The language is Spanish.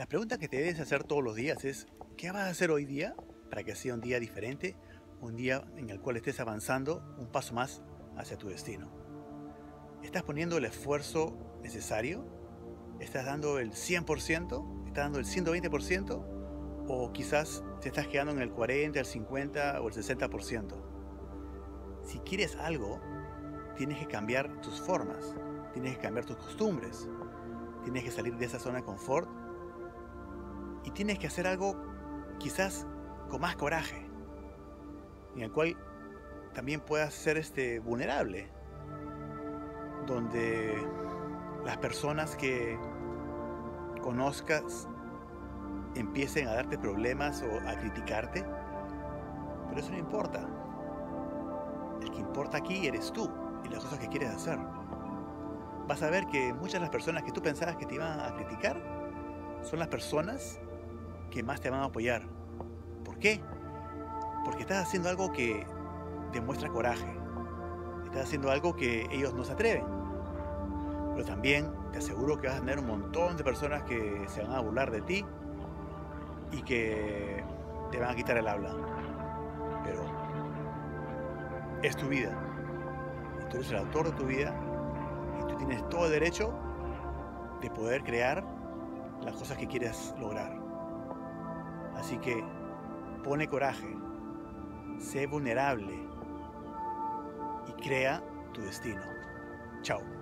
La pregunta que te debes hacer todos los días es, ¿qué vas a hacer hoy día para que sea un día diferente? Un día en el cual estés avanzando un paso más hacia tu destino. ¿Estás poniendo el esfuerzo necesario? ¿Estás dando el 100%? ¿Estás dando el 120%? ¿O quizás te estás quedando en el 40, el 50 o el 60%? Si quieres algo, tienes que cambiar tus formas, tienes que cambiar tus costumbres, tienes que salir de esa zona de confort y tienes que hacer algo quizás con más coraje, en el cual también puedas ser vulnerable, donde las personas que conozcas empiecen a darte problemas o a criticarte, pero eso no importa. El que importa aquí eres tú y las cosas que quieres hacer. Vas a ver que muchas de las personas que tú pensabas que te iban a criticar son las personas que más te van a apoyar. ¿Por qué? Porque estás haciendo algo que demuestra coraje. Estás haciendo algo que ellos no se atreven. Pero también te aseguro que vas a tener un montón de personas que se van a burlar de ti y que te van a quitar el habla. Pero es tu vida. Tú eres el autor de tu vida y tú tienes todo el derecho de poder crear las cosas que quieres lograr. Así que pone coraje, sé vulnerable y crea tu destino. Chao.